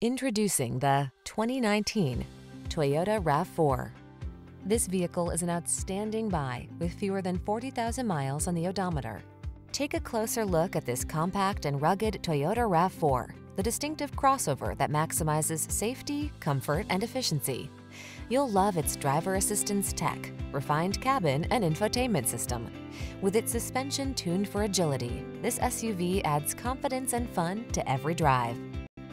Introducing the 2019 Toyota RAV4. This vehicle is an outstanding buy with fewer than 40,000 miles on the odometer. Take a closer look at this compact and rugged Toyota RAV4, the distinctive crossover that maximizes safety, comfort, and efficiency. You'll love its driver assistance tech, refined cabin, and infotainment system. With its suspension tuned for agility, this SUV adds confidence and fun to every drive.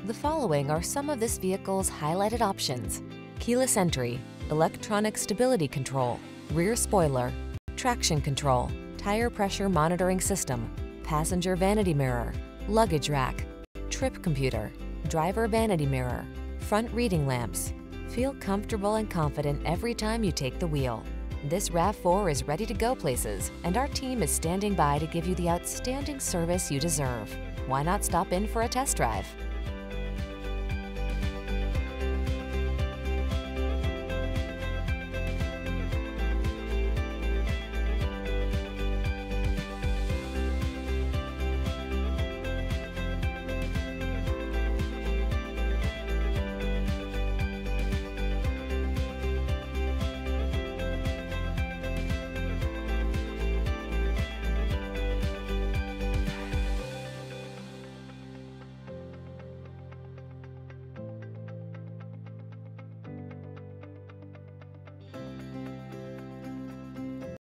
The following are some of this vehicle's highlighted options: keyless entry, electronic stability control, rear spoiler, traction control, tire pressure monitoring system, passenger vanity mirror, luggage rack, trip computer, driver vanity mirror, front reading lamps. Feel comfortable and confident every time you take the wheel. This RAV4 is ready to go places, and our team is standing by to give you the outstanding service you deserve. Why not stop in for a test drive?